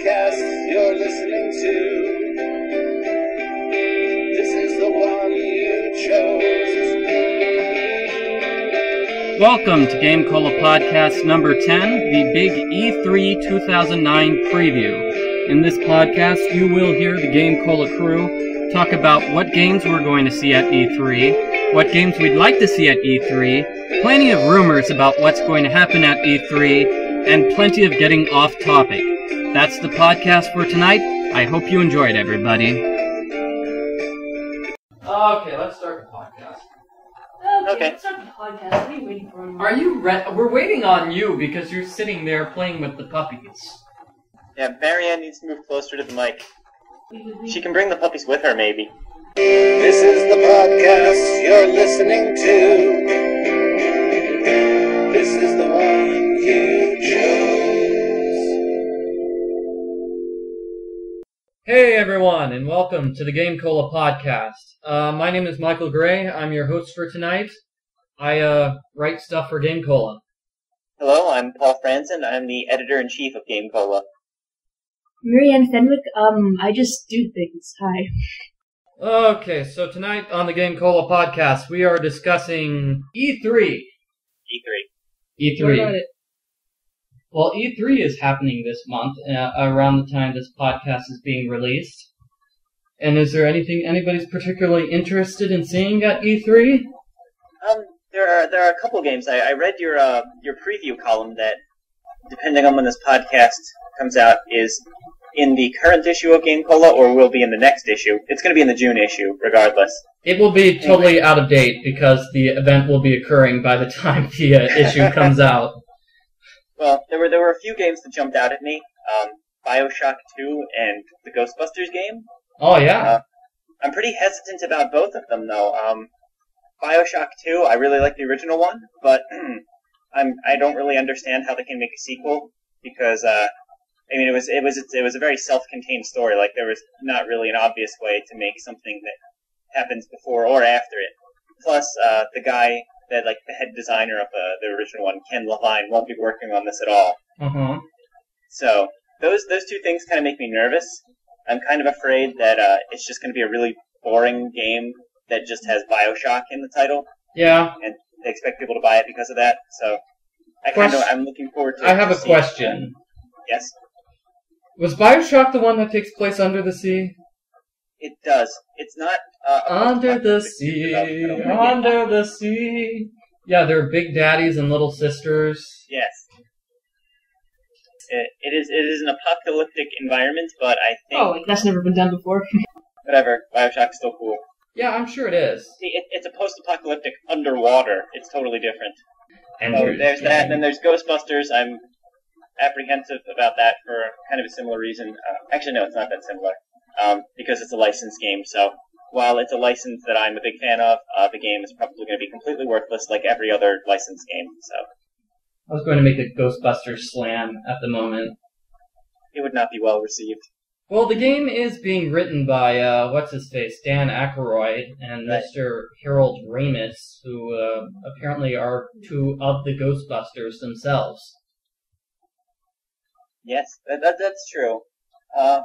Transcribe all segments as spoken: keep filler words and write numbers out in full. podcast you're listening to. This is the one you chose. Welcome to Game Cola Podcast number ten, the big E three two thousand nine preview. In this podcast, you will hear the Game Cola crew talk about what games we're going to see at E three, what games we'd like to see at E three, plenty of rumors about what's going to happen at E three, and plenty of getting off topic. That's the podcast for tonight. I hope you enjoyed, everybody. Okay, let's start the podcast. Okay, okay. Let's start the podcast. What are you waiting for? Are you re- We're waiting on you because you're sitting there playing with the puppies. Yeah, Marianne needs to move closer to the mic. She can bring the puppies with her, maybe. This is the podcast you're listening to. This is the one you chose. Hey everyone, and welcome to the Game Cola Podcast. Uh, my name is Michael Gray. I'm your host for tonight. I uh, write stuff for Game Cola. Hello, I'm Paul Franzen. I'm the editor-in-chief of Game Cola. Marianne Fenwick. Um, I just do things. Hi. Okay, so tonight on the Game Cola Podcast, we are discussing E three. E three. E three. What about it? Well, E three is happening this month, uh, around the time this podcast is being released. And is there anything anybody's particularly interested in seeing at E three? Um, there are there are a couple games. I, I read your uh, your preview column that, depending on when this podcast comes out, is in the current issue of Game Cola or will be in the next issue. It's going to be in the June issue, regardless. It will be totally out of date because the event will be occurring by the time the uh, issue comes out. Well, there were there were a few games that jumped out at me. Um, Bioshock two and the Ghostbusters game. Oh, yeah. Uh, I'm pretty hesitant about both of them, though. Um, Bioshock two, I really like the original one, but I'm, I don't really understand how they can make a sequel because, uh, I mean, it was it was it was a very self-contained story. Like, there was not really an obvious way to make something that happens before or after it. Plus, uh, the guy that, like, the head designer of the, the original one, Ken Levine, won't be working on this at all. Mm-hmm. So those those two things kind of make me nervous. I'm kind of afraid that uh, it's just going to be a really boring game that just has Bioshock in the title. Yeah. And they expect people to buy it because of that. So I kind of I'm looking forward to. I have a question. It. Yes. Was Bioshock the one that takes place under the sea? It does. It's not... Uh, under the sea, under the sea. Yeah, they're big daddies and little sisters. Yes. It, it is It is an apocalyptic environment, but I think... Oh, that's never been done before. Whatever. Bioshock's still cool. Yeah, I'm sure it is. See, it, it's a post-apocalyptic underwater. It's totally different. And so there's that, and then there's Ghostbusters. I'm apprehensive about that for kind of a similar reason. Uh, actually, no, it's not that similar. Um, because it's a licensed game, so while it's a license that I'm a big fan of, uh, the game is probably going to be completely worthless like every other licensed game, so. I was going to make a Ghostbusters slam at the moment. It would not be well received. Well, the game is being written by, uh, what's-his-face, Dan Aykroyd and right. Mister Harold Ramis, who uh, apparently are two of the Ghostbusters themselves. Yes, that, that, that's true. Uh...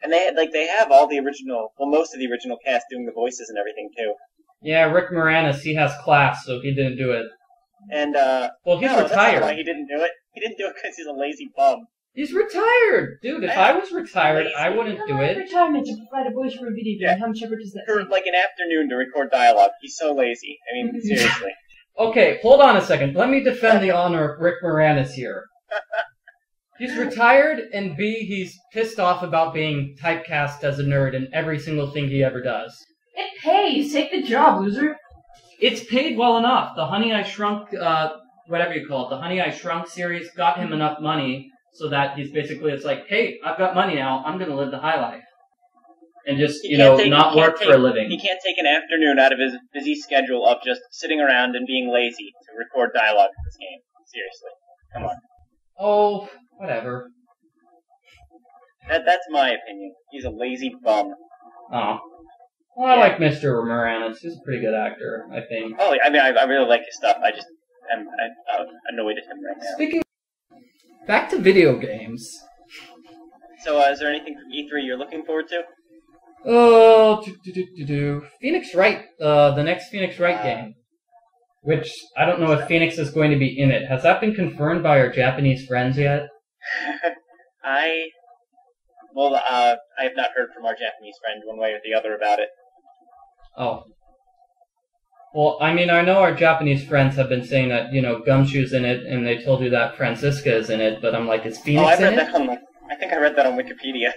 And they had, like they have all the original, well, most of the original cast doing the voices and everything too. Yeah, Rick Moranis, he has class, so he didn't do it. And uh, well, he's no, retired. That's not why he didn't do it. He didn't do it because he's a lazy bum. He's retired, dude. If I, I was retired, lazy. I wouldn't do it. Retirement to provide a voice for a video game. Yeah. How much effort does that take? For like an afternoon to record dialogue. He's so lazy. I mean, seriously. Okay, hold on a second. Let me defend the honor of Rick Moranis here. He's retired, and B, he's pissed off about being typecast as a nerd in every single thing he ever does. It pays. Take the job, loser. It's paid well enough. The Honey I Shrunk, uh, whatever you call it, the Honey I Shrunk series got him enough money so that he's basically, it's like, hey, I've got money now, I'm going to live the high life. And just, you know, take, not work take, for a living. He can't take an afternoon out of his busy schedule of just sitting around and being lazy to record dialogue for this game. Seriously. Come on. Oh... Whatever. That that's my opinion. He's a lazy bum. Oh. Well, I yeah. like Mister Moranis. He's a pretty good actor, I think. Oh, I mean, I, I really like his stuff. I just am I'm, I'm annoyed at him right now. Speaking of, back to video games. So uh, is there anything from E three you're looking forward to? Oh, do, do, do, do, do. Phoenix Wright, uh, the next Phoenix Wright uh, game, which I don't know if Phoenix is going to be in it. Has that been confirmed by our Japanese friends yet? I, well, uh, I have not heard from our Japanese friend one way or the other about it. Oh. Well, I mean, I know our Japanese friends have been saying that, you know, Gumshoe's in it, and they told you that Francisca is in it, but I'm like, is Phoenix oh, I read in that it? On, like, I think I read that on Wikipedia.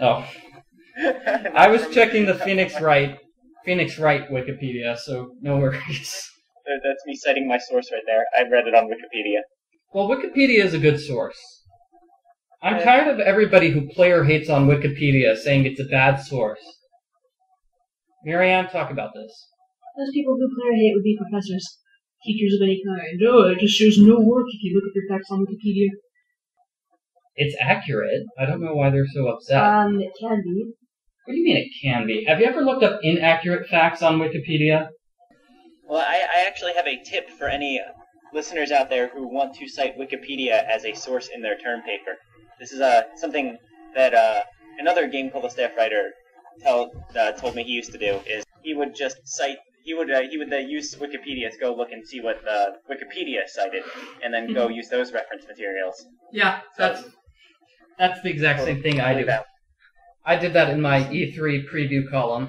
Oh. I was checking the Phoenix Wright, Phoenix Wright Wikipedia, so no worries. That's me citing my source right there. I read it on Wikipedia. Well, Wikipedia is a good source. I'm tired of everybody who player hates on Wikipedia saying it's a bad source. Marianne, talk about this. Those people who player hate would be professors, teachers of any kind. Oh, it just shows no work if you look at your facts on Wikipedia. It's accurate. I don't know why they're so upset. Um, it can be. What do you mean it can be? Have you ever looked up inaccurate facts on Wikipedia? Well, I, I actually have a tip for any listeners out there who want to cite Wikipedia as a source in their term paper. This is uh, something that uh, another game called The Staff Writer tell, uh, told me he used to do, is he would just cite, he would uh, he would uh, use Wikipedia to go look and see what uh, Wikipedia cited, and then go use those reference materials. Yeah, that's that's the exact same thing I do. I did that in my E three preview column.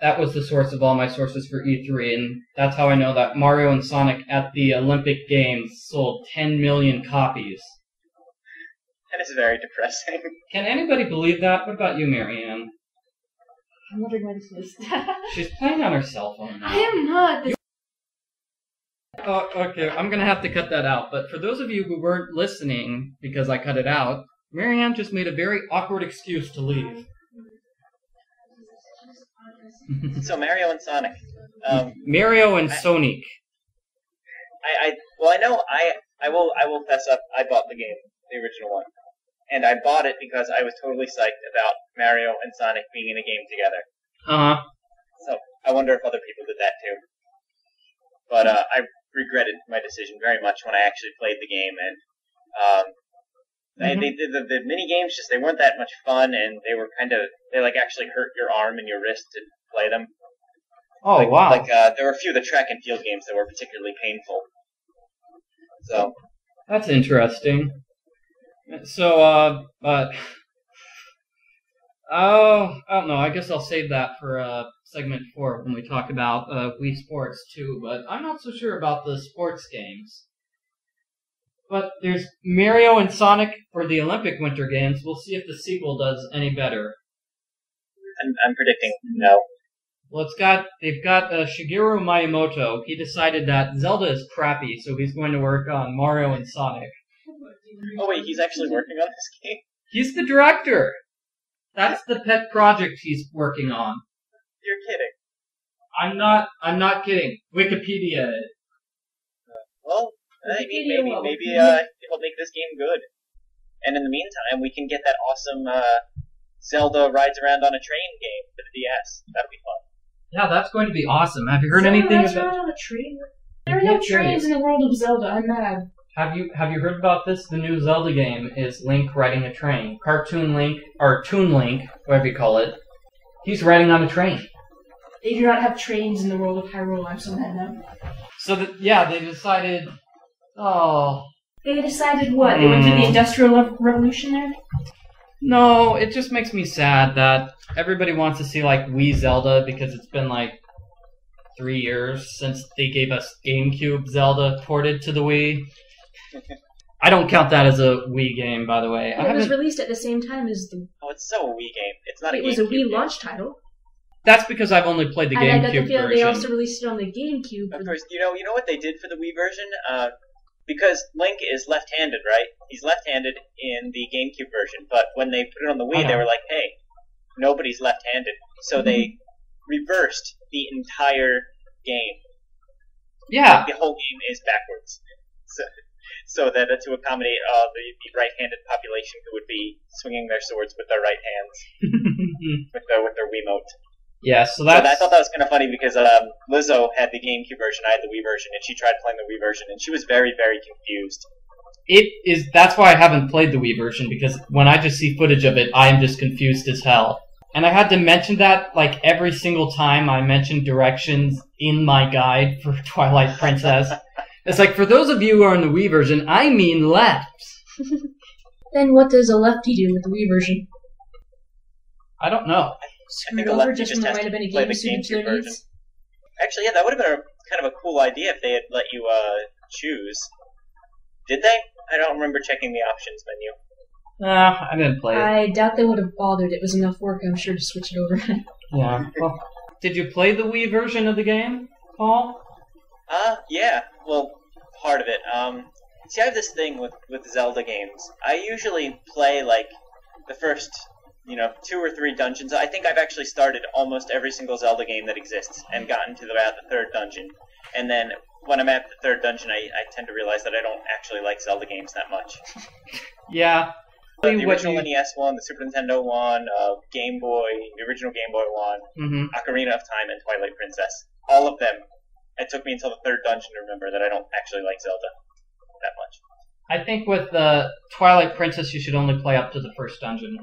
That was the source of all my sources for E three, and that's how I know that Mario and Sonic at the Olympic Games sold ten million copies. That is very depressing. Can anybody believe that? What about you, Marianne? I'm wondering why this is. She's playing on her cell phone now. I am not. This oh, okay, I'm going to have to cut that out. But for those of you who weren't listening because I cut it out, Marianne just made a very awkward excuse to leave. So Mario and Sonic. Um, Mario and I, Sonic. I, I well, I know I I will I will fess up. I bought the game, the original one, and I bought it because I was totally psyched about Mario and Sonic being in a game together. Uh huh. So I wonder if other people did that too. But uh, I regretted my decision very much when I actually played the game, and um, mm-hmm. they, they, the the mini games just they weren't that much fun, and they were kind of they like actually hurt your arm and your wrist to play them. Oh like, wow! Like uh, there were a few of the track and field games that were particularly painful. So that's interesting. So, uh, but, oh, I don't know, I guess I'll save that for, uh, segment four when we talk about, uh, Wii Sports too, but I'm not so sure about the sports games. But there's Mario and Sonic for the Olympic Winter Games. We'll see if the sequel does any better. I'm, I'm predicting no. Well, it's got, they've got, uh, Shigeru Miyamoto. He decided that Zelda is crappy, so he's going to work on Mario and Sonic. Oh wait, he's actually working on this game? He's the director! That's the pet project he's working on. You're kidding. I'm not, I'm not kidding. Wikipedia it. Uh, well, I mean, maybe, maybe, uh, it'll make this game good. And in the meantime, we can get that awesome, uh, Zelda rides around on a train game for the D S. That'd be fun. Yeah, that's going to be awesome. Have you heard Zelda anything rides about... around on a train? There are no trains curious. in the world of Zelda, I'm mad. Have you have you heard about this? The new Zelda game is Link riding a train. Cartoon Link, or Toon Link, whatever you call it. He's riding on a train. They do not have trains in the world of Hyrule. I'm so mad now. So, the, yeah, they decided... Oh... They decided what? Mm. They went through the Industrial Revolution there? No, it just makes me sad that everybody wants to see, like, Wii Zelda because it's been, like, three years since they gave us GameCube Zelda ported to the Wii. I don't count that as a Wii game, by the way. It was released at the same time as the... Oh, it's so a Wii game. It's not a GameCube. It was a Wii launch title. That's because I've only played the GameCube version. And I got the feeling they also released it on the GameCube. Of course, you know, you know what they did for the Wii version? Uh, because Link is left-handed, right? He's left-handed in the GameCube version, but when they put it on the Wii, they were like, hey, nobody's left-handed. So they reversed the entire game. Yeah. Like, the whole game is backwards. So... So that uh, to accommodate uh, the, the right-handed population who would be swinging their swords with their right hands, with their with their Wiimote. Yeah, so that's... So I thought that was kind of funny because um, Lizzo had the GameCube version, I had the Wii version, and she tried playing the Wii version, and she was very, very confused. it is, that's why I haven't played the Wii version, because when I just see footage of it, I am just confused as hell. And I had to mention that, like, every single time I mentioned directions in my guide for Twilight Princess. It's like, for those of you who are in the Wii version, I mean lefts. Then what does a lefty do with the Wii version? I don't know. I think a lefty just has to play the GameCube version. Actually, yeah, that would have been a, kind of a cool idea if they had let you uh, choose. Did they? I don't remember checking the options menu. Nah, I didn't play it. I doubt they would have bothered. It was enough work, I'm sure, to switch it over. Yeah. Well, did you play the Wii version of the game, Paul? Uh, yeah. Well, part of it. Um, see, I have this thing with, with Zelda games. I usually play, like, the first, you know, two or three dungeons. I think I've actually started almost every single Zelda game that exists and gotten to about the third dungeon. And then when I'm at the third dungeon, I, I tend to realize that I don't actually like Zelda games that much. Yeah. Uh, the original you... N E S one, the Super Nintendo one, uh, Game Boy, the original Game Boy one, mm-hmm. Ocarina of Time, and Twilight Princess. All of them. It took me until the third dungeon to remember that I don't actually like Zelda that much. I think with uh, Twilight Princess, you should only play up to the first dungeon.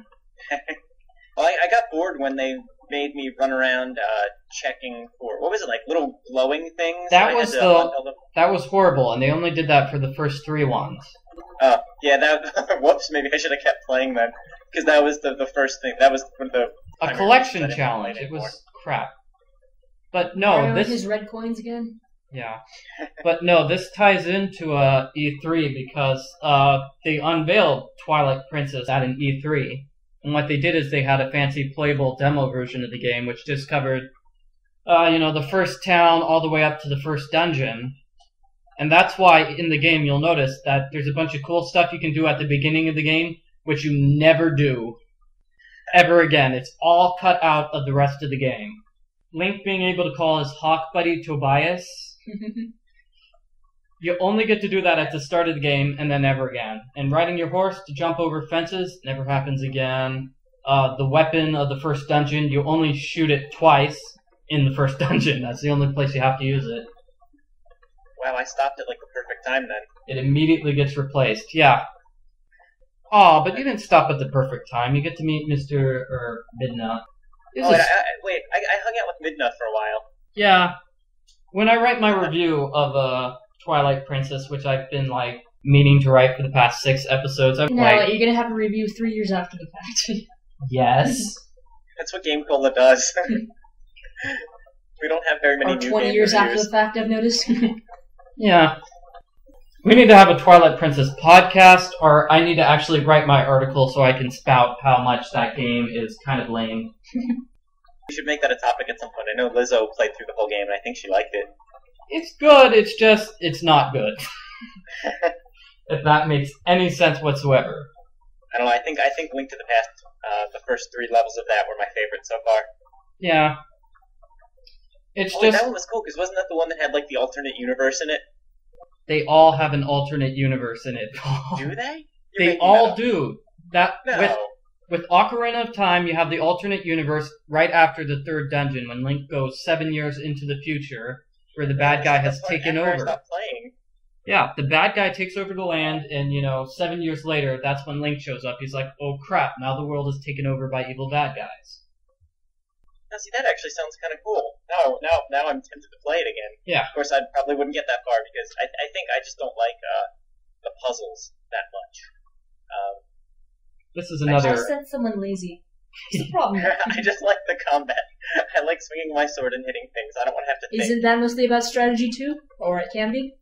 Well, I, I got bored when they made me run around uh, checking for, what was it, like little glowing things? That was the, that was horrible, and they only did that for the first three ones. Oh, uh, yeah, that, whoops, maybe I should have kept playing that, because that was the, the first thing, that was the... A collection challenge, it was crap. But no, Mario this... his red coins again? Yeah. But no, this ties into uh, E three, because uh, they unveiled Twilight Princess at an E three. And what they did is they had a fancy playable demo version of the game, which just covered, uh, you know, the first town all the way up to the first dungeon. And that's why in the game you'll notice that there's a bunch of cool stuff you can do at the beginning of the game, which you never do ever again. It's all cut out of the rest of the game. Link being able to call his hawk buddy Tobias. You only get to do that at the start of the game, and then never again. And riding your horse to jump over fences never happens again. Uh, the weapon of the first dungeon, you only shoot it twice in the first dungeon. That's the only place you have to use it. Wow, I stopped at like the perfect time then. It immediately gets replaced, yeah. Aw, oh, but you didn't stop at the perfect time. You get to meet Mister or Midna. Oh, wait, I, I, wait I, I hung out with Midna for a while. Yeah. When I write my review of... Uh, Twilight Princess, which I've been, like, meaning to write for the past six episodes. I'm no, like, you're going to have a review three years after the fact. Yes. That's what Game Cola does. We don't have very many or new twenty years reviews. After the fact, I've noticed. Yeah. We need to have a Twilight Princess podcast, or I need to actually write my article so I can spout how much that game is kind of lame. We should make that a topic at some point. I know Lizzo played through the whole game, and I think she liked it. It's good, it's just, it's not good. If that makes any sense whatsoever. I don't know, I think, I think Link to the Past, uh, the first three levels of that were my favorite so far. Yeah. It's oh, just... Wait, that one was cool, because wasn't that the one that had, like, the alternate universe in it? They all have an alternate universe in it, Paul. Do they? You're they all that do. That, no. With, with Ocarina of Time, you have the alternate universe right after the third dungeon, when Link goes seven years into the future... where the bad guy has taken over. Yeah, the bad guy takes over the land, and, you know, seven years later, that's when Link shows up. He's like, oh crap, now the world is taken over by evil bad guys. Now, see, that actually sounds kind of cool. Now, now, now I'm tempted to play it again. Yeah. Of course, I probably wouldn't get that far, because I, I think I just don't like uh, the puzzles that much. Um, this is another... I just said someone lazy. What's the problem? I just like the combat. I like swinging my sword and hitting things. I don't want to have to think. Isn't that mostly about strategy, too? Or it can be?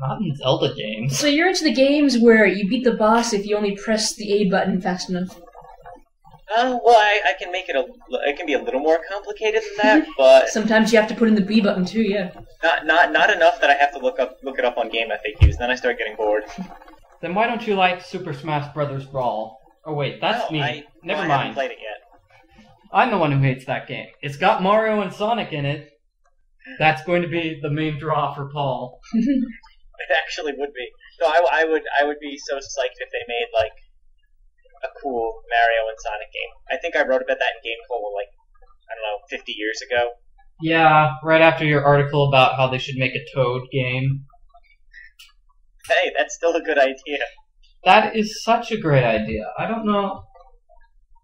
Not in Zelda games. So you're into the games where you beat the boss if you only press the A button fast enough. Uh, well, I, I can make it a... It can be a little more complicated than that, but... Sometimes you have to put in the B button, too, yeah. Not not not enough that I have to look up look it up on game F A Qs. Then I start getting bored. Then why don't you like Super Smash Bros. Brawl? Oh, wait, that's no, me. I, Never well, mind. I haven't played it yet. I'm the one who hates that game. It's got Mario and Sonic in it. That's going to be the main draw for Paul. It actually would be. No, I, I would I would be so psyched if they made, like, a cool Mario and Sonic game. I think I wrote about that in Game Cola, like, I don't know, fifty years ago. Yeah, right after your article about how they should make a Toad game. Hey, that's still a good idea. That is such a great idea. I don't know.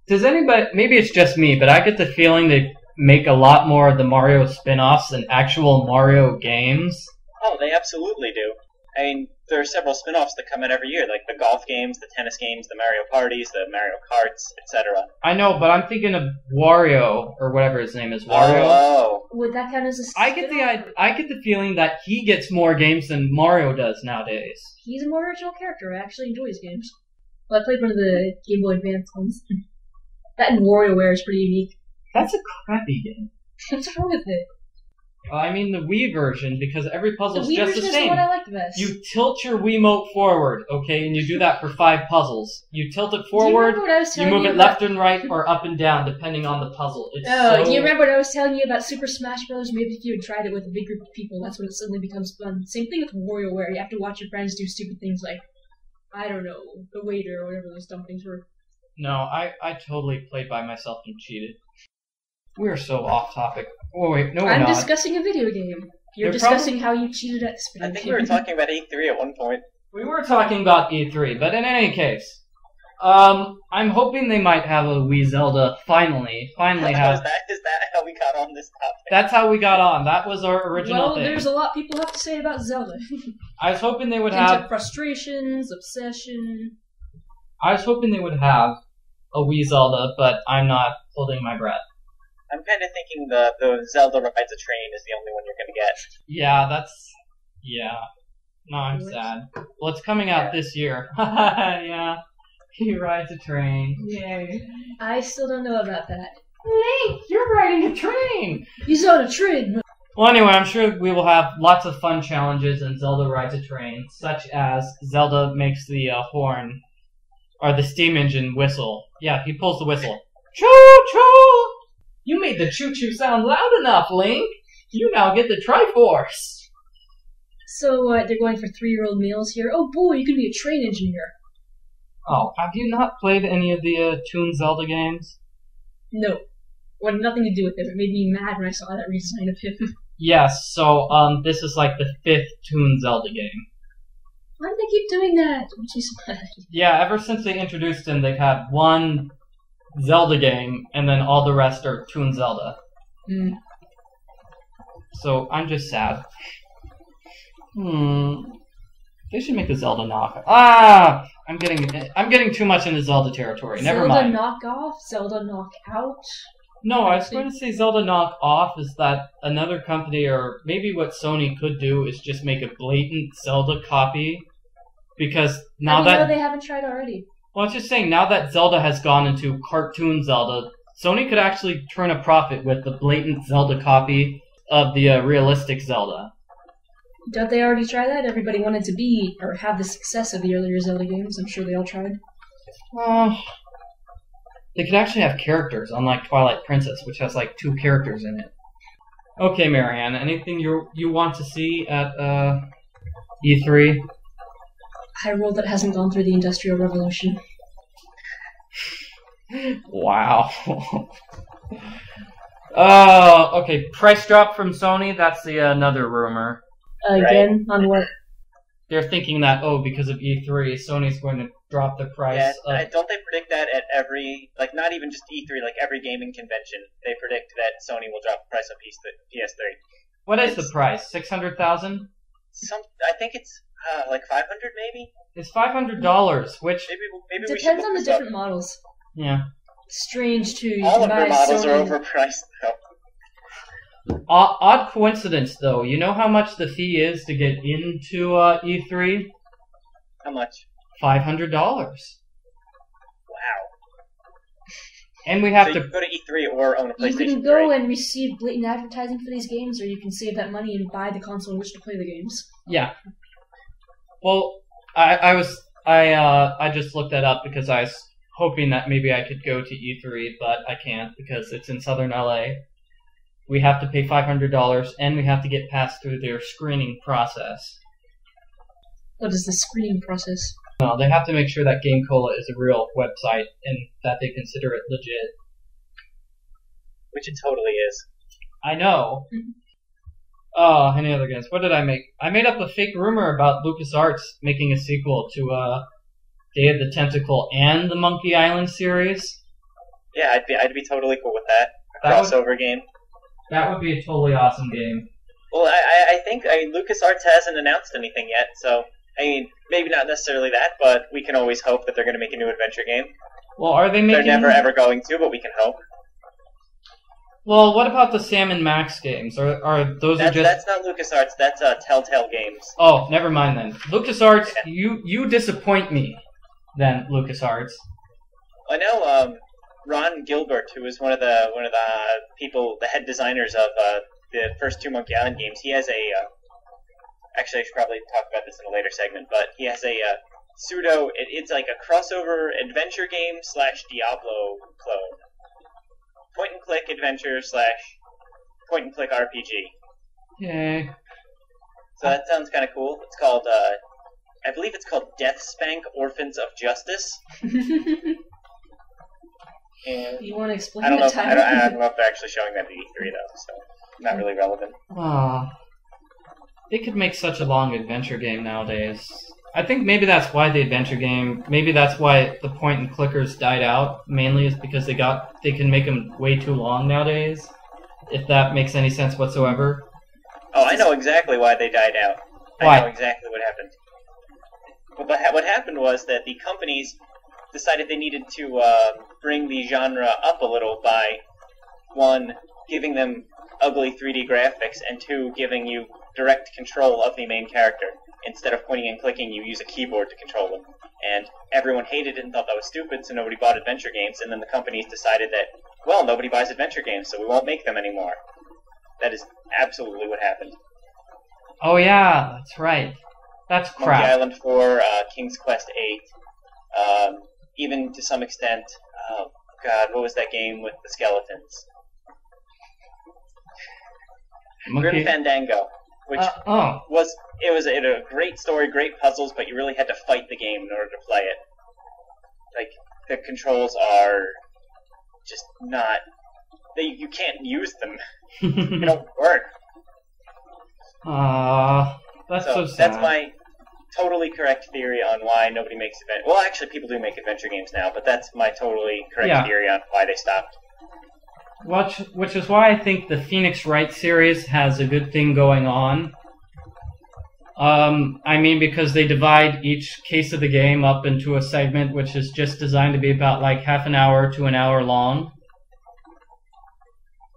Does anybody... Maybe it's just me, but I get the feeling they make a lot more of the Mario spin-offs than actual Mario games. Oh, they absolutely do. I mean, there are several spin-offs that come out every year, like the golf games, the tennis games, the Mario parties, the Mario Karts, et cetera. I know, but I'm thinking of Wario, or whatever his name is, Wario. Oh. Would that count as a spin-off? I get the I, I get the feeling that he gets more games than Mario does nowadays. He's a more original character. I actually enjoy his games. Well, I played one of the Game Boy Advance ones. That and WarioWare is pretty unique. That's a crappy game. What's wrong with it? Uh, I mean the Wii version, because every puzzle's the just the same. The Wii version is the one I like the best. You tilt your Wiimote forward, okay, and you do that for five puzzles. You tilt it forward, you, you move you it about... left and right, or up and down, depending on the puzzle. It's oh, so... you remember what I was telling you about Super Smash Bros.? Maybe if you had tried it with a big group of people, that's when it suddenly becomes fun. Same thing with WarioWare. You have to watch your friends do stupid things like, I don't know, the waiter or whatever those dumb things were. No, I, I totally played by myself and cheated. We're so off topic. Oh, wait, no, we're I'm not. discussing a video game. You're They're discussing probably... how you cheated at Spin. I think we were talking about E three at one point. We were talking about E three, but in any case, um, I'm hoping they might have a Wii Zelda finally. Finally, have. Is that, is that how we got on this topic? That's how we got on. That was our original well, thing. Well, there's a lot people have to say about Zelda. I was hoping they would Things have like frustrations, obsession. I was hoping they would have a Wii Zelda, but I'm not holding my breath. I'm kind of thinking the, the Zelda Rides a Train is the only one you're going to get. Yeah, that's... Yeah. No, I'm what? sad. Well, it's coming out yeah. this year. Yeah. He rides a train. Yay. I still don't know about that. Link, you're riding a train! He's on a train! Well, anyway, I'm sure we will have lots of fun challenges in Zelda Rides a Train, such as Zelda makes the uh, horn, or the steam engine whistle. Yeah, he pulls the whistle. Choo-choo! You made the choo-choo sound loud enough, Link! You now get the Triforce! So, uh, they're going for three-year-old meals here. Oh boy, you can be a train engineer. Oh, have you not played any of the uh, Toon Zelda games? No. Wanted nothing to do with it. It made me mad when I saw that redesign of him. Yes, so, um, this is like the fifth Toon Zelda game. Why do they keep doing that? Which is bad. Yeah, ever since they introduced him, they've had one... Zelda game, and then all the rest are Toon Zelda. Mm. So, I'm just sad. Hmm. They should make a Zelda knockoff. Ah! I'm getting I'm getting too much into Zelda territory. Zelda Never mind. Zelda knockoff? Zelda knockout? No, I was going to say Zelda knockoff is that another company, or maybe what Sony could do is just make a blatant Zelda copy. Because now that... I know they haven't tried already. Well, I was just saying, now that Zelda has gone into cartoon Zelda, Sony could actually turn a profit with the blatant Zelda copy of the uh, realistic Zelda. Don't they already try that? Everybody wanted to be, or have the success of the earlier Zelda games. I'm sure they all tried. Uh, they could actually have characters, unlike Twilight Princess, which has like two characters in it. Okay, Marianne, anything you you want to see at uh, E three? Hyrule that hasn't gone through the Industrial Revolution. Wow. Oh, okay. Price drop from Sony, that's the uh, another rumor. Uh, again, right. On what? They're thinking that, oh, because of E three, Sony's going to drop the price. Yeah, of... don't they predict that at every, like not even just E three, like every gaming convention, they predict that Sony will drop the price of P S three. What is it's... the price? six hundred thousand dollars? Some, I think it's... Uh, like five hundred, maybe. It's five hundred dollars, which maybe maybe depends we should look on the different up. models. Yeah. Strange too. You All of their models Sony. are overpriced, though. O odd coincidence, though. You know how much the fee is to get into uh, E three? How much? Five hundred dollars. Wow. And we have so to you go to E three or own a PlayStation. You can go three. and receive blatant advertising for these games, or you can save that money and buy the console in which to play the games. Yeah. Well, I, I was I uh I just looked that up because I was hoping that maybe I could go to E three, but I can't because it's in Southern L A. We have to pay five hundred dollars, and we have to get passed through their screening process. What is the screening process? Well, they have to make sure that Game Cola is a real website and that they consider it legit, which it totally is. I know. Oh, any other guess? What did I make? I made up a fake rumor about LucasArts making a sequel to uh, Day of the Tentacle and the Monkey Island series. Yeah, I'd be I'd be totally cool with that. A that crossover would, game. That would be a totally awesome game. Well, I I think I mean LucasArts hasn't announced anything yet, so I mean maybe not necessarily that, but we can always hope that they're going to make a new adventure game. Well, are they making? They're never ever going to, but we can hope. Well, what about the Sam and Max games? Are are those that's, are just? That's not LucasArts. That's uh, Telltale Games. Oh, never mind then. LucasArts, yeah. you you disappoint me, then LucasArts. I know um, Ron Gilbert, who is one of the one of the people, the head designers of uh, the first two Monkey Island games. He has a uh, actually, I should probably talk about this in a later segment, but he has a uh, pseudo. It, it's like a crossover adventure game slash Diablo clone. Point-and-click adventure slash point-and-click R P G. Yay. So that sounds kind of cool. It's called, uh, I believe it's called Deathspank Orphans of Justice. And you want to explain I don't the know title? If, I, don't, I don't know if they're actually showing that at E three, though, so not really relevant. Aww. They could make such a long adventure game nowadays. I think maybe that's why the adventure game, maybe that's why the point and clickers died out. Mainly is because they got they can make them way too long nowadays. If that makes any sense whatsoever. Oh, I know exactly why they died out. Why? I know exactly what happened. But what happened was that the companies decided they needed to uh, bring the genre up a little by one, giving them ugly three D graphics, and two, giving you direct control of the main character. Instead of pointing and clicking, you use a keyboard to control them. And everyone hated it and thought that was stupid, so nobody bought adventure games. And then the companies decided that, well, nobody buys adventure games, so we won't make them anymore. That is absolutely what happened. Oh, yeah, that's right. That's crap. Monkey Island four, uh, King's Quest eight, um, even to some extent, oh, God, what was that game with the skeletons? Monkey. Grim Fandango. Which uh, oh. was it was it a great story, great puzzles, but you really had to fight the game in order to play it. Like the controls are just not they you can't use them. They don't work. Ah, uh, that's so, so sad. That's my totally correct theory on why nobody makes adventure. Well, actually, people do make adventure games now, but that's my totally correct yeah. theory on why they stopped. Which, which is why I think the Phoenix Wright series has a good thing going on. Um, I mean, because they divide each case of the game up into a segment which is just designed to be about like half an hour to an hour long.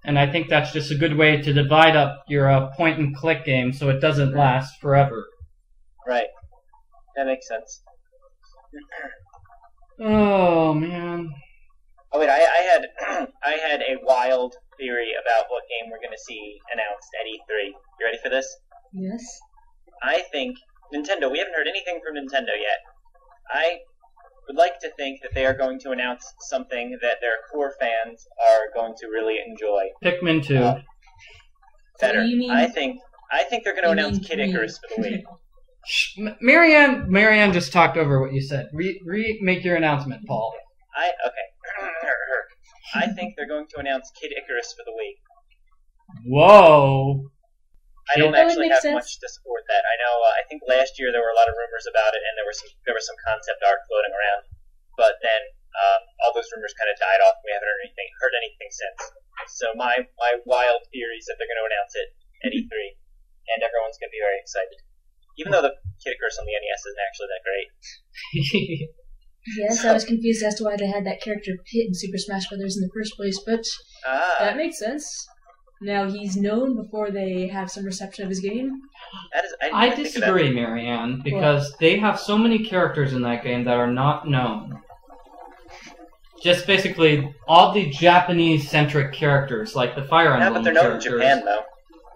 And I think that's just a good way to divide up your uh, point-and-click game so it doesn't last forever. Right. That makes sense. Oh, man. Oh wait, I, I had I had a wild theory about what game we're going to see announced at E three. You ready for this? Yes. I think Nintendo. We haven't heard anything from Nintendo yet. I would like to think that they are going to announce something that their core fans are going to really enjoy. Pikmin two. Uh, better. So you mean, I think I think they're going to announce Kid Icarus for the Wii. Shh, Marianne, Marianne just talked over what you said. Re, re make your announcement, Paul. I okay. I think they're going to announce Kid Icarus for the Wii. Whoa! I don't actually have sense. much to support that. I know. Uh, I think last year there were a lot of rumors about it, and there were some there was some concept art floating around. But then um, all those rumors kind of died off. We haven't heard anything heard anything since. So my my wild theory is that they're going to announce it at E three, and everyone's going to be very excited. Even though the Kid Icarus on the N E S isn't actually that great. Yes, I was confused as to why they had that character Pit in Super Smash Brothers in the first place, but ah. that makes sense. Now he's known before they have some reception of his game. That is, I, I disagree, Marianne, because what? They have so many characters in that game that are not known. Just basically all the Japanese-centric characters, like the Fire Emblem characters. Yeah, but they're known in Japan, though.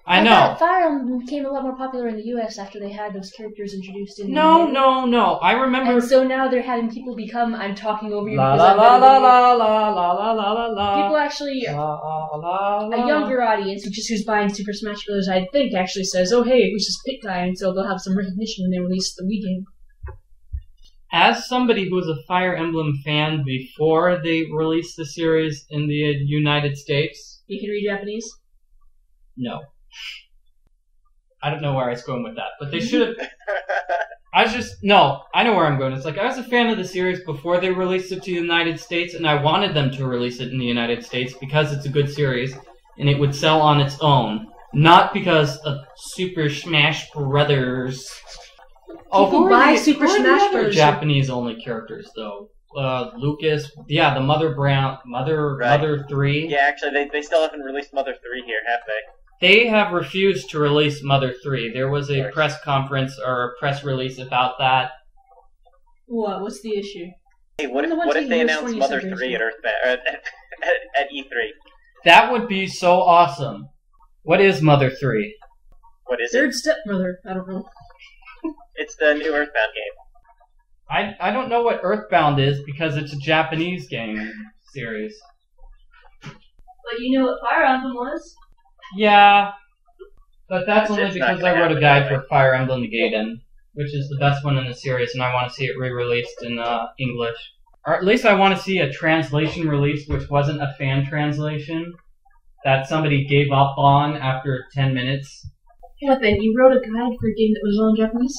I know. Fire Emblem became a lot more popular in the U S after they had those characters introduced in. No, the no, no. I remember. And so now they're having people become. I'm talking over you. La because la, I'm la, la, la la la la la la. People actually. La, la, la. A younger audience, which is who's buying Super Smash Bros. I think actually says, "Oh hey, who's this Pit guy?" And so they'll have some recognition when they release the Wii game. As somebody who was a Fire Emblem fan before they released the series in the United States, you can read Japanese. No. I don't know where I was going with that, but they should have. I was just no. I know where I'm going. It's like I was a fan of the series before they released it to the United States, and I wanted them to release it in the United States because it's a good series and it would sell on its own, not because of Super Smash Brothers. Oh, who buy Super Smash Brothers? Japanese-only characters, though. Uh, Lucas, yeah, the Mother Brown, Mother, right. Mother Three. Yeah, actually, they they still haven't released Mother Three here, have they? They have refused to release Mother three. There was a press conference or a press release about that. What? What's the issue? Hey, what if, what if they announce Mother three at, Earth, at, at E three? That would be so awesome. What is Mother three? What is it? Third Stepbrother. I don't know. It's the new Earthbound game. I, I don't know what Earthbound is because it's a Japanese game series. But you know what Fire Emblem was? Yeah, but that's only because I wrote a guide for Fire Emblem Gaiden, which is the best one in the series, and I want to see it re-released in uh, English. Or at least I want to see a translation release, which wasn't a fan translation that somebody gave up on after ten minutes. What then? You wrote a guide for a game that was all in Japanese?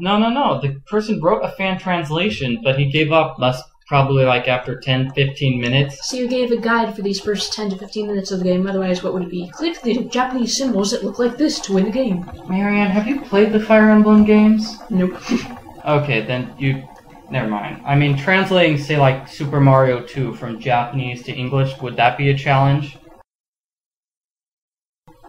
No, no, no. The person wrote a fan translation, but he gave up last, probably like after ten, fifteen minutes. So you gave a guide for these first ten to fifteen minutes of the game, otherwise what would it be? Click the Japanese symbols that look like this to win the game. Marianne, have you played the Fire Emblem games? Nope. Okay, then you... never mind. I mean, translating, say, like, Super Mario two from Japanese to English, would that be a challenge?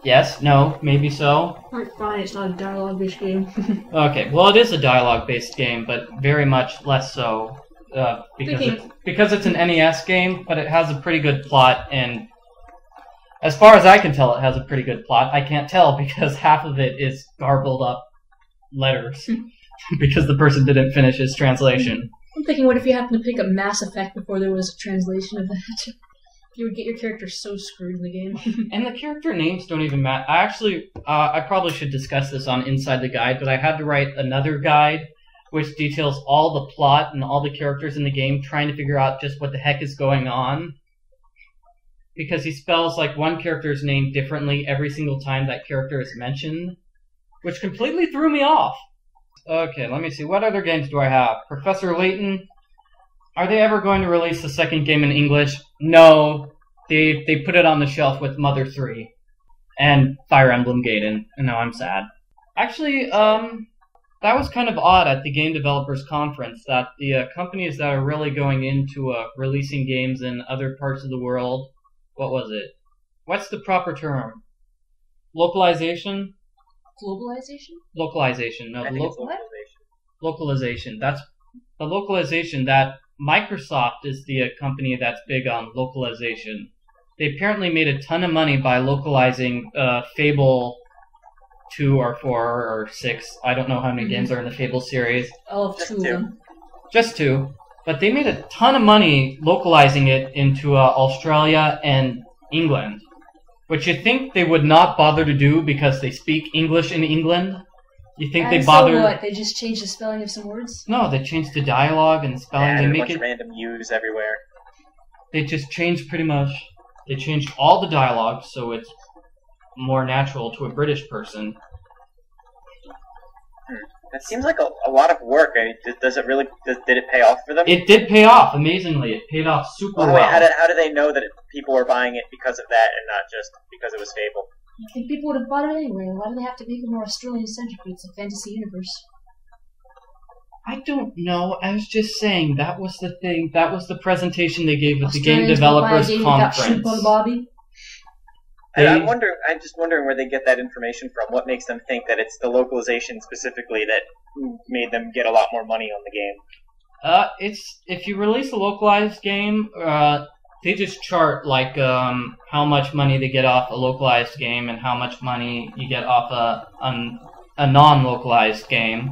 Yes? No? Maybe so? Alright, fine, it's not a dialogue-based game. Okay, well, it is a dialogue-based game, but very much less so. Uh, because, it's, because it's an N E S game, but it has a pretty good plot, and as far as I can tell, it has a pretty good plot. I can't tell because half of it is garbled up letters because the person didn't finish his translation. I'm thinking, what if you happened to pick up Mass Effect before there was a translation of that? You would get your character so screwed in the game. And the character names don't even matter. I actually, uh, I probably should discuss this on Inside the Guide, but I had to write another guide which details all the plot and all the characters in the game, trying to figure out just what the heck is going on. Because he spells, like, one character's name differently every single time that character is mentioned, which completely threw me off. Okay, let me see. What other games do I have? Professor Layton. Are they ever going to release the second game in English? No. They, they put it on the shelf with Mother three and Fire Emblem Gaiden. No, I'm sad. Actually, um... that was kind of odd at the Game Developers Conference that the uh, companies that are really going into uh, releasing games in other parts of the world, what was it? What's the proper term? Localization? Globalization? Localization. No, local localization. Localization. That's the localization that Microsoft is the uh, company that's big on localization. They apparently made a ton of money by localizing uh, Fable two or four or six. I don't know how many mm-hmm. games are in the Fable series. Oh, just two. two. Just two. But they made a ton of money localizing it into uh, Australia and England, which you think they would not bother to do because they speak English in England. You think and they bother... so what? They just changed the spelling of some words? No, they changed the dialogue and the spelling. Yeah, they make a bunch it... of random U's everywhere. They just changed pretty much... They changed all the dialogue, so it's more natural to a British person. That seems like a, a lot of work. I mean, does it really? Does, did it pay off for them? It did pay off amazingly. It paid off super well. well. How do how do they know that it, people are buying it because of that and not just because it was Fable? I think people would have bought it anyway. Why do they have to make it more Australian-centric? It's a fantasy universe. I don't know. I was just saying that was the thing. That was the presentation they gave at the Game Developers Conference. And I'm wonder, I'm just wondering where they get that information from. What makes them think that it's the localization specifically that made them get a lot more money on the game? Uh, it's if you release a localized game, uh, they just chart like um how much money they get off a localized game and how much money you get off a un, a non-localized game.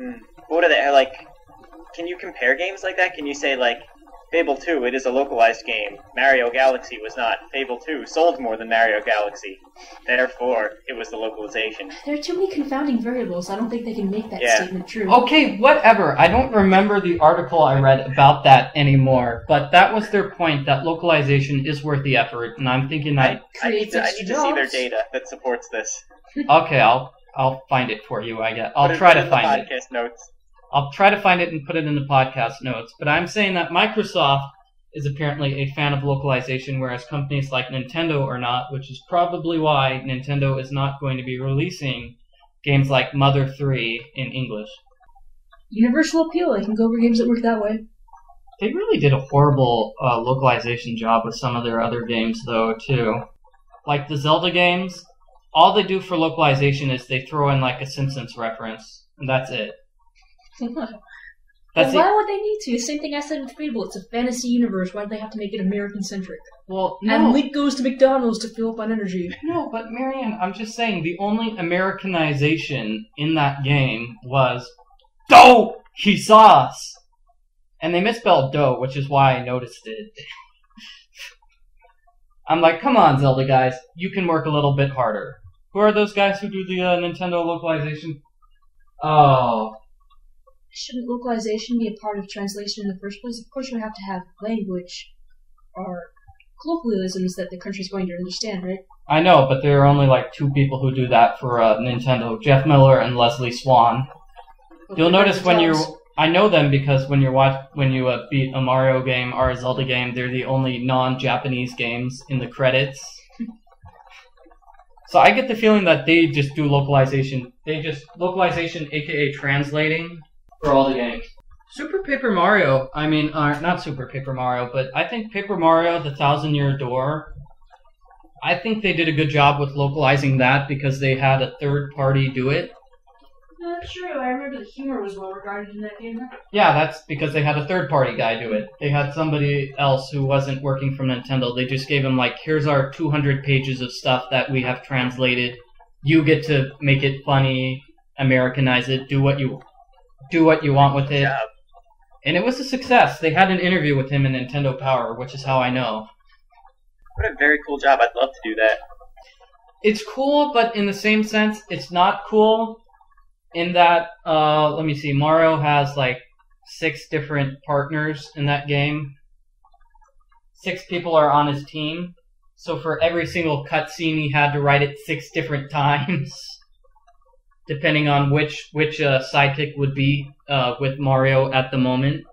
Mm. What are they like? Can you compare games like that? Can you say like? Fable two, it is a localized game. Mario Galaxy was not. Fable two sold more than Mario Galaxy. Therefore, it was the localization. There are too many confounding variables. I don't think they can make that yeah. statement true. Okay, whatever. I don't remember the article I read about that anymore, but that was their point, that localization is worth the effort, and I'm thinking I... I, I need, to, I need to see their data that supports this. Okay, I'll I'll find it for you. I guess I'll try to find it. Podcast notes. I'll try to find it and put it in the podcast notes. But I'm saying that Microsoft is apparently a fan of localization, whereas companies like Nintendo are not, which is probably why Nintendo is not going to be releasing games like Mother three in English. Universal appeal. I can go over games that work that way. They really did a horrible uh, localization job with some of their other games, though, too. Like the Zelda games, all they do for localization is they throw in, like, a Simpsons reference, and that's it. That's why would they need to? The same thing I said with Fable. It's a fantasy universe. Why do they have to make it American-centric? Well, no. And Link goes to McDonald's to fill up on energy. No, but Marianne, I'm just saying the only Americanization in that game was "Doh, he saw us," and they misspelled "doh," which is why I noticed it. I'm like, come on, Zelda guys, you can work a little bit harder. Who are those guys who do the uh, Nintendo localization? Oh. Shouldn't localization be a part of translation in the first place? Of course you have to have language or colloquialisms that the country's going to understand, right? I know, but there are only like two people who do that for uh, Nintendo, Jeff Miller and Leslie Swan. Well, You'll notice when you I know them because when, you're watch, when you uh, beat a Mario game or a Zelda game, they're the only non-Japanese games in the credits. So I get the feeling that they just do localization. They just, localization, aka translating, for all the games. Super Paper Mario, I mean, uh, not Super Paper Mario, but I think Paper Mario, The Thousand Year Door, I think they did a good job with localizing that because they had a third party do it. Not true, I remember the humor was well regarded in that game. Yeah, that's because they had a third party guy do it. They had somebody else who wasn't working from Nintendo. They just gave him like, here's our two hundred pages of stuff that we have translated. You get to make it funny, Americanize it, do what you want. Do what you want with it. Yeah. And it was a success. They had an interview with him in Nintendo Power, which is how I know. What a very cool job. I'd love to do that. It's cool, but in the same sense, it's not cool in that, uh, let me see, Mario has like six different partners in that game. Six people are on his team. So for every single cutscene, he had to write it six different times. Depending on which which uh, sidekick would be uh, with Mario at the moment.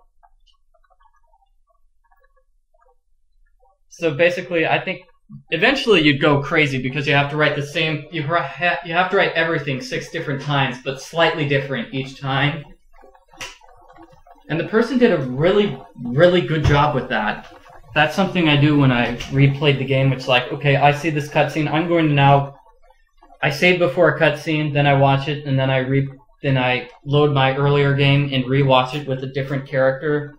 So basically, I think eventually you'd go crazy because you have to write the same. You ha you have to write everything six different times, but slightly different each time. And the person did a really really good job with that. That's something I do when I replayed the game. It's like, okay, I see this cutscene. I'm going to now. I save before a cutscene, then I watch it, and then I re then I load my earlier game and rewatch it with a different character.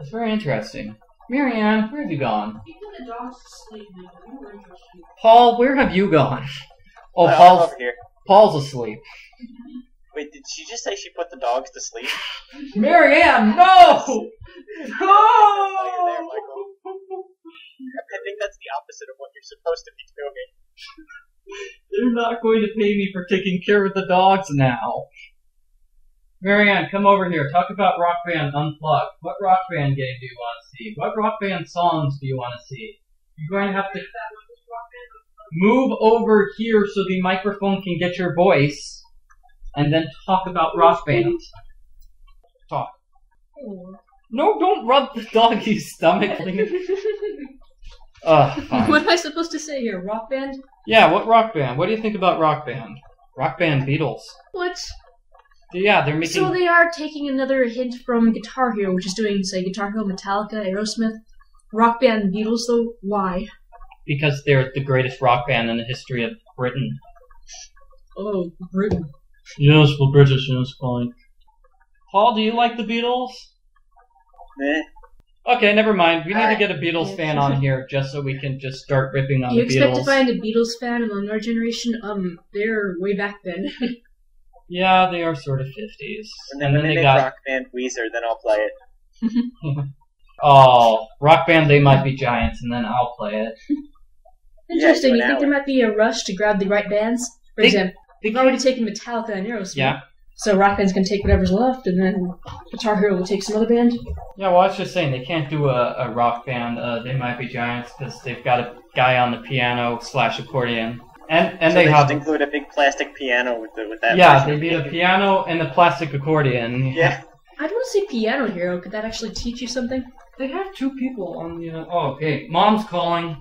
It's very interesting. Marianne, where have you gone? The dog's asleep. Paul, where have you gone? Oh, oh Paul's over here. Paul's asleep. Wait, did she just say she put the dogs to sleep? Marianne, no! No! I think that's the opposite of what you're supposed to be doing. They're not going to pay me for taking care of the dogs now. Marianne, come over here. Talk about Rock Band Unplugged. What Rock Band game do you want to see? What Rock Band songs do you want to see? You're going to have to move over here so the microphone can get your voice, and then talk about Rock Band. Talk. No, don't rub the doggy's stomach. Uh, what am I supposed to say here? Rock Band? Yeah, what Rock Band? What do you think about Rock Band? Rock Band Beatles. What? Yeah, they're making... So they are taking another hint from Guitar Hero, which is doing, say, Guitar Hero, Metallica, Aerosmith. Rock Band Beatles, though? Why? Because they're the greatest rock band in the history of Britain. Oh, Britain. Yes, well, British is fine. Paul, do you like the Beatles? Meh. Okay, never mind. We need right. to get a Beatles fan on here just so we can just start ripping on you the Beatles. You expect to find a Beatles fan among our generation? Um, they're way back then. Yeah, they are sort of fifties. And then, and then they, they got Rock Band Weezer, then I'll play it. Oh, Rock Band They Might Be Giants, and then I'll play it. Interesting. Yeah, you think hour. There might be a rush to grab the right bands? For they, example, we've already taken Metallica and Aerosmith. Yeah. So Rock Band's can take whatever's left, and then Guitar Hero will take some other band. Yeah, well, I was just saying, they can't do a, a Rock Band, uh, They Might Be Giants, because they've got a guy on the piano slash accordion. and and so they, they have just include a big plastic piano with the, with that. Yeah, there'd be a piano and a plastic accordion. Yeah. I don't see piano hero. Could that actually teach you something? They have two people on the. Uh, oh, okay. Mom's calling.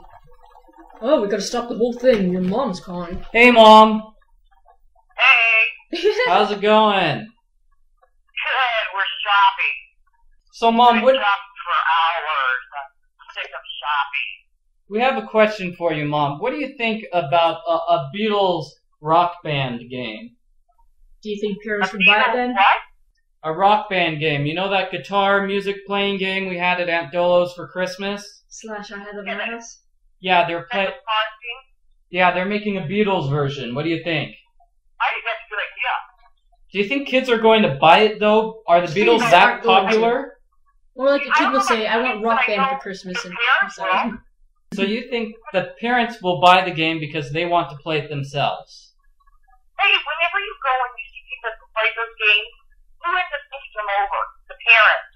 Oh, we gotta stop the whole thing. Your mom's calling. Hey, Mom. Hey. How's it going? Good. We're shopping. So, Mom, I've what? Shopped for hours. I'm sick of shopping. We have a question for you, Mom. What do you think about a, a Beatles rock band game? Do you think parents would buy it then? A rock band game. You know that guitar music playing game we had at Aunt Dolo's for Christmas? Slash I had a virus. Yeah, they're playing. Yeah, they're making a Beatles version. What do you think? I think that's a good idea. Do you think kids are going to buy it though? Are the Beatles that popular? Or like a kid will say, "I want Rock Band for Christmas," and sorry. So you think the parents will buy the game because they want to play it themselves? Hey, whenever you go and you see people play those games, who ends up pushing them over? The parents.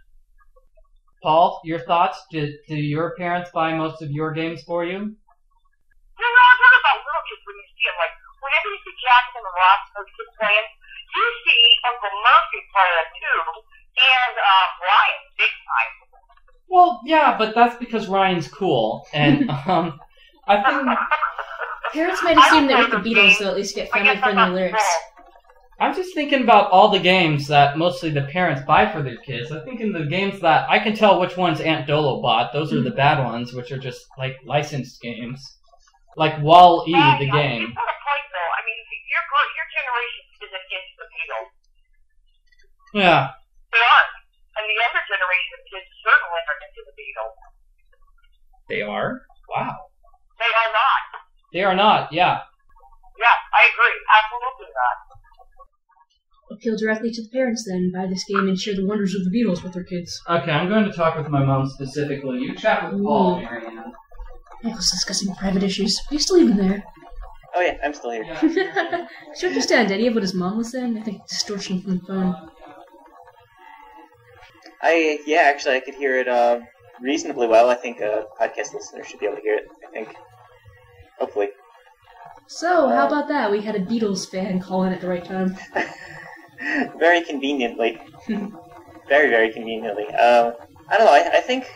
Paul, your thoughts? Do, do your parents buy most of your games for you? No, no, I'm talking about little kids when you see them. Like, whenever you see Jackson and Ross, those kids playing, you see Uncle Murphy playing too, and uh, Ryan, big time. Well, yeah, but that's because Ryan's cool, and um, I think parents might assume that with the Beatles they'll at least get family-friendly lyrics. I'm just thinking about all the games that mostly the parents buy for their kids. I think in the games that I can tell which ones Aunt Dolo bought. Those mm-hmm. are the bad ones, which are just like licensed games, like Wall-E, right, the game. You've got a point, though. I mean, your your generation is against the Beatles. Yeah. They are. And the other generation is certainly not into the Beatles. They are? Wow. They are not. They are not, yeah. Yeah, I agree. Absolutely not. Appeal directly to the parents then, buy this game and share the wonders of the Beatles with their kids. Okay, I'm going to talk with my mom specifically. You chat with Paul, Marianne. Michael's discussing private issues. Are you still even there? Oh yeah, I'm still here. Yeah. Should you understand any of what his mom was saying? I think distortion from the phone. I, yeah, actually, I could hear it uh, reasonably well. I think a podcast listener should be able to hear it, I think. Hopefully. So, how about that? We had a Beatles fan call in at the right time. Very conveniently. very, very conveniently. Uh, I don't know, I, I think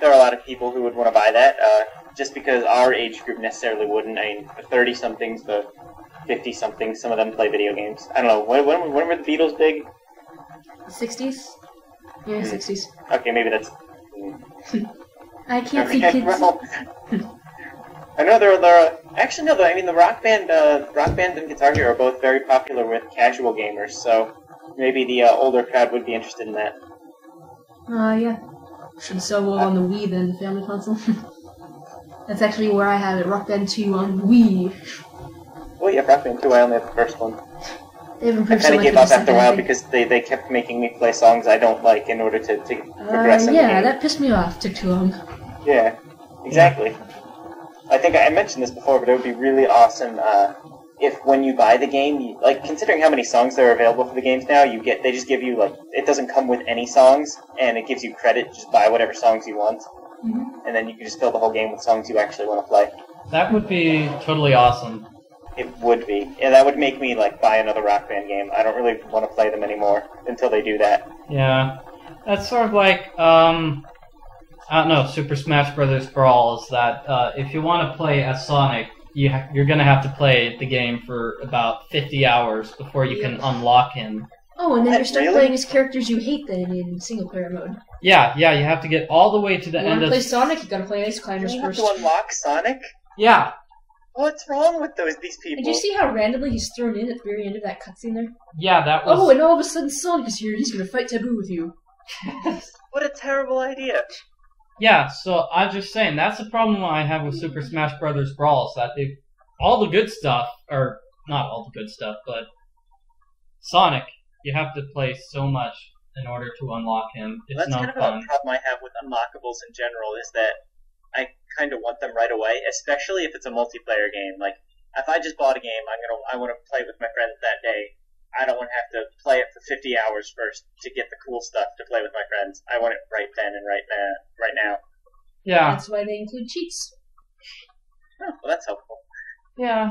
there are a lot of people who would want to buy that, uh, just because our age group necessarily wouldn't. I mean, the thirty-somethings, the fifty-somethings, some of them play video games. I don't know, when, when, when were the Beatles big? sixties? Yeah, mm. sixties. Okay, maybe that's... I can't see kids. Well, I know there are, there are... Actually, no, I mean, the Rock Band uh, Rock Band and Guitar Hero are both very popular with casual gamers, so maybe the uh, older crowd would be interested in that. Uh, yeah. Should sell well uh, on the Wii, then, the family console. That's actually where I have it, Rock Band two on Wii. Well, yeah, Rock Band two, I only have the first one. I kind of gave up after a while because they, they kept making me play songs I don't like in order to, to progress uh, in yeah, the game. Yeah, that pissed me off. Took too long. Yeah, exactly. Yeah. I think I mentioned this before, but it would be really awesome uh, if when you buy the game, you, like considering how many songs there are available for the games now, you get they just give you, like, it doesn't come with any songs, and it gives you credit. Just buy whatever songs you want, mm-hmm. and then you can just fill the whole game with songs you actually want to play. That would be totally awesome. It would be. Yeah, that would make me, like, buy another Rock Band game. I don't really want to play them anymore until they do that. Yeah. That's sort of like, um, I don't know, Super Smash Bros. Brawl is that uh, if you want to play as Sonic, you ha you're going to have to play the game for about fifty hours before you can unlock him. Oh, and then you're stuck really? playing as characters you hate then in single-player mode. Yeah, yeah, you have to get all the way to the you end of... You want to play Sonic, you got to play Ice Climbers first. You have to unlock Sonic? Yeah. What's wrong with those these people? Did you see how randomly he's thrown in at the very end of that cutscene there? Yeah, that was... Oh, and all of a sudden Sonic is here and he's going to fight Taboo with you. What a terrible idea. Yeah, so I'm just saying, that's the problem I have with Super Smash Bros. Brawl, is that they all the good stuff, or not all the good stuff, but Sonic, you have to play so much in order to unlock him. It's well, that's kind of fun. A problem I have with unlockables in general, is that I kind of want them right away, especially if it's a multiplayer game. Like, if I just bought a game, I'm gonna, I want to play with my friends that day. I don't want to have to play it for fifty hours first to get the cool stuff to play with my friends. I want it right then and right now. Right now. Yeah. That's why they include cheats. Oh, well, that's helpful. Yeah.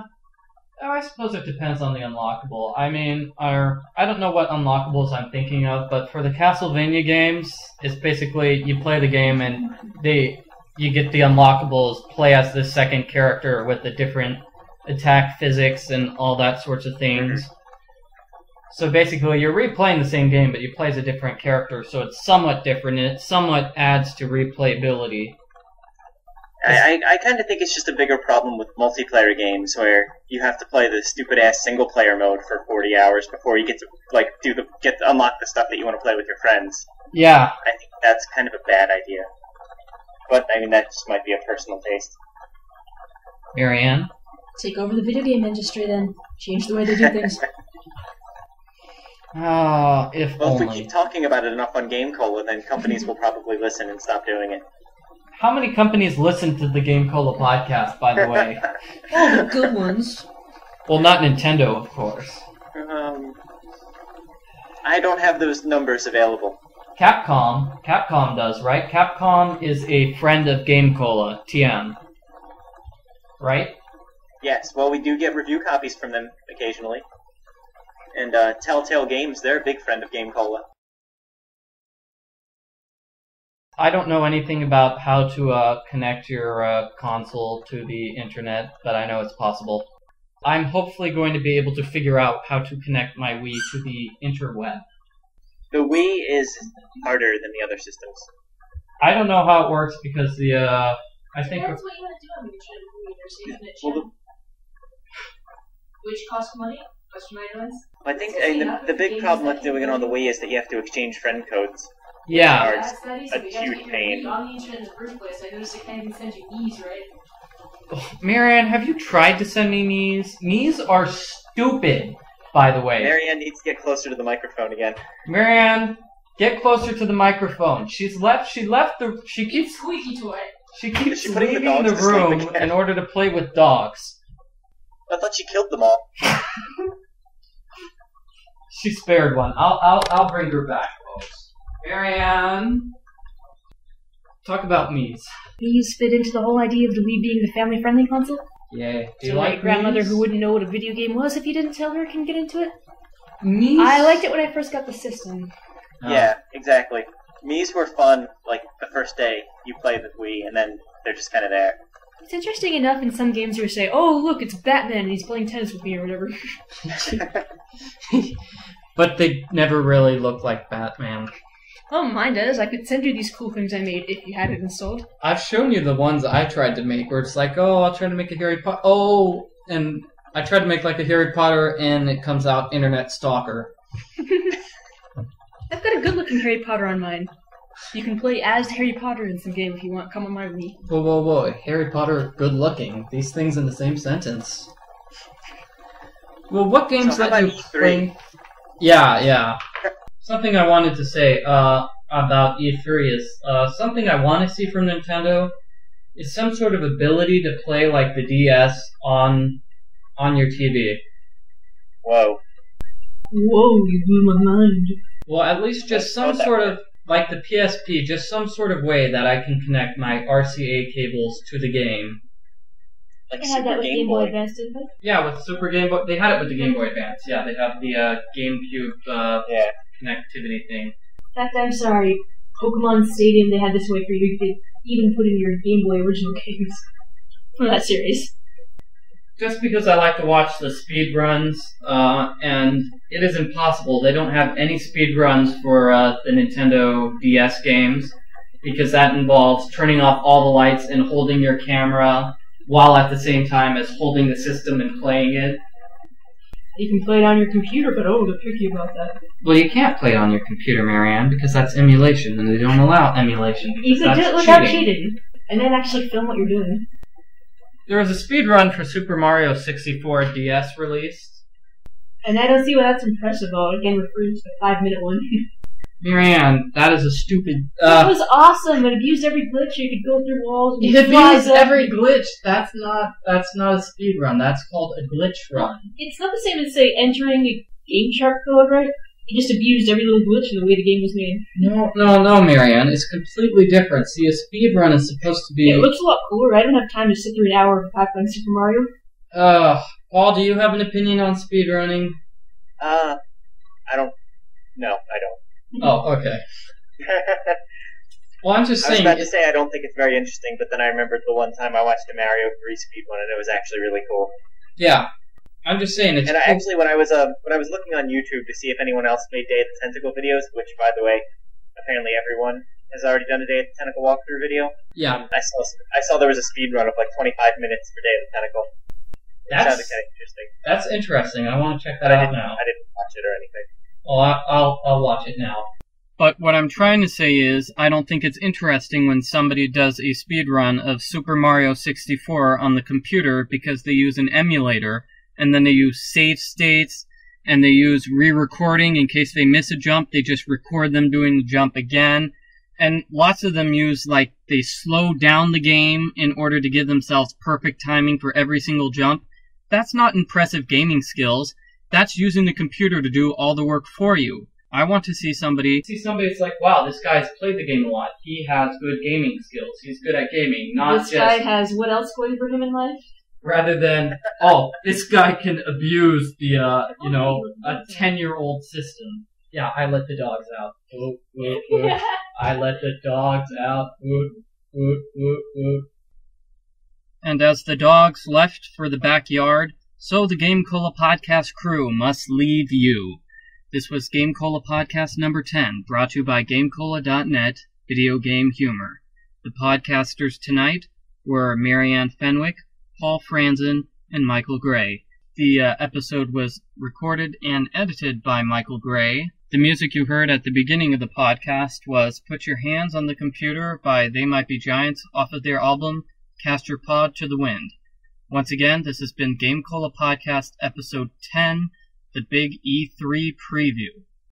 I suppose it depends on the unlockable. I mean, our, I don't know what unlockables I'm thinking of, but for the Castlevania games, it's basically you play the game and they you get the unlockables, play as the second character with the different attack physics and all that sorts of things. Mm-hmm. So basically, you're replaying the same game, but you play as a different character, so it's somewhat different, and it somewhat adds to replayability. I, I, I kind of think it's just a bigger problem with multiplayer games where you have to play the stupid-ass single-player mode for forty hours before you get to like do the get to unlock the stuff that you want to play with your friends. Yeah. I think that's kind of a bad idea. But, I mean, that just might be a personal taste. Marianne? Take over the video game industry, then. Change the way they do things. Ah, oh, if well, only. If we keep talking about it enough on GameCola, then companies will probably listen and stop doing it. How many companies listen to the GameCola podcast, by the way? Oh, the good ones. Well, not Nintendo, of course. Um, I don't have those numbers available. Capcom. Capcom does, right? Capcom is a friend of GameCola, T M. Right? Yes, well, we do get review copies from them occasionally. And uh, Telltale Games, they're a big friend of GameCola. I don't know anything about how to uh, connect your uh, console to the internet, but I know it's possible. I'm hopefully going to be able to figure out how to connect my Wii to the interweb. The Wii is harder than the other systems. I don't know how it works because the, uh, I think... That's what you want to do on the Wii, your Wii, which costs money? I think uh, the, the big problem with doing it on the Wii is that you have to exchange friend codes. Yeah. That's that easy. A huge pain. On the internet in the first place, I noticed I can't even send you Miis, right? Oh, Marianne, have you tried to send me Miis? Miis are stupid, by the way. Marianne needs to get closer to the microphone again. Marianne, get closer to the microphone. She's left. She left the. She keeps squeaky to it. She keeps she leaving the, the room in order to play with dogs. I thought she killed them all. She spared one. I'll I'll I'll bring her back, folks. Marianne, talk about Miis. Miis fit into the whole idea of the Wii being the family-friendly console. Yeah. Do you so like my grandmother, Miis? Who wouldn't know what a video game was if you didn't tell her, can get into it. Miis. I liked it when I first got the system. Oh. Yeah, exactly. Miis were fun. Like the first day you play the Wii, and then they're just kind of there. It's interesting enough in some games where you say, oh, look, it's Batman, and he's playing tennis with me, or whatever. But they never really look like Batman. Oh, mine does. I could send you these cool things I made if you had it installed. I've shown you the ones I tried to make, where it's like, oh, I'll try to make a Harry Potter... Oh, and I tried to make, like, a Harry Potter, and it comes out Internet Stalker. I've got a good-looking Harry Potter on mine. You can play as Harry Potter in some game if you want. Come on my Wii. Whoa, whoa, whoa. Harry Potter, good looking. These things in the same sentence. Well, what games so that you play... Yeah, yeah. Something I wanted to say uh, about E three is uh, something I want to see from Nintendo is some sort of ability to play like the D S on on your T V. Whoa. Whoa, you blew my mind. Well, at least just some sort of... Like the P S P, just some sort of way that I can connect my R C A cables to the game. Like they had Super that with Game, Game Boy Advance, didn't they? Yeah, with Super Game Boy. They had it with the Game Boy Advance. Yeah, they have the uh, GameCube uh, yeah. connectivity thing. In fact, I'm sorry. Pokemon Stadium, they had this way for you to even put in your Game Boy original games for that series. Just because I like to watch the speedruns, uh, and it is impossible. They don't have any speedruns for uh, the Nintendo D S games, because that involves turning off all the lights and holding your camera while at the same time as holding the system and playing it. You can play it on your computer, but oh, they're picky about that. Well, you can't play it on your computer, Marianne, because that's emulation, and they don't allow emulation. You can do it without cheating, and then actually film what you're doing. There was a speedrun for Super Mario sixty-four D S released. And I don't see why that's impressive, though. Again, referring to the five-minute one. Marianne, that is a stupid... Uh, that was awesome. It abused every glitch. You could go through walls... And it abused every glitch. That's not, that's not a speedrun. That's called a glitch run. It's not the same as, say, entering a game shark code, right? You just abused every little glitch in the way the game was made. No, no, no, Marianne. It's completely different. See, a speedrun is supposed to be... It looks a lot cooler. I don't have time to sit through an hour of five playing Super Mario. Ugh. Paul, do you have an opinion on speedrunning? Uh, I don't. No, I don't. Oh, okay. Well, I'm just saying. I was about to say I don't think it's very interesting, but then I remembered the one time I watched a Mario three speedrun, and it was actually really cool. Yeah, I'm just saying. It's and I, cool. actually, when I was um, when I was looking on YouTube to see if anyone else made Day of the Tentacle videos, which, by the way, apparently everyone has already done a Day of the Tentacle walkthrough video. Yeah. Um, I saw I saw there was a speedrun of like twenty-five minutes for Day of the Tentacle. That sounded kind of interesting. That's interesting. I want to check that but out I didn't, now. I didn't watch it or anything. Well, I, I'll I'll watch it now. But what I'm trying to say is, I don't think it's interesting when somebody does a speedrun of Super Mario sixty-four on the computer because they use an emulator, and then they use save states, and they use re-recording in case they miss a jump. They just record them doing the jump again. And lots of them use, like, they slow down the game in order to give themselves perfect timing for every single jump. That's not impressive gaming skills. That's using the computer to do all the work for you. I want to see somebody... see somebody that's like, wow, this guy's played the game a lot. He has good gaming skills. He's good at gaming, not just... This guy has what else going for him in life? Rather than, oh, this guy can abuse the, uh, you know, a ten-year-old system. Yeah, I let the dogs out. Whoop, whoop, whoop. I let the dogs out. Whoop, whoop, whoop, whoop. And as the dogs left for the backyard, so the Game Cola podcast crew must leave you. This was Game Cola Podcast number ten, brought to you by Game Cola dot net, Video Game Humor. The podcasters tonight were Marianne Fenwick, Paul Franzen, and Michael Gray. The uh, episode was recorded and edited by Michael Gray. The music you heard at the beginning of the podcast was Put Your Hands on the Computer by They Might Be Giants off of their album Cast Your Pod to the Wind. Once again, this has been Game Cola Podcast episode ten, The Big E three Preview.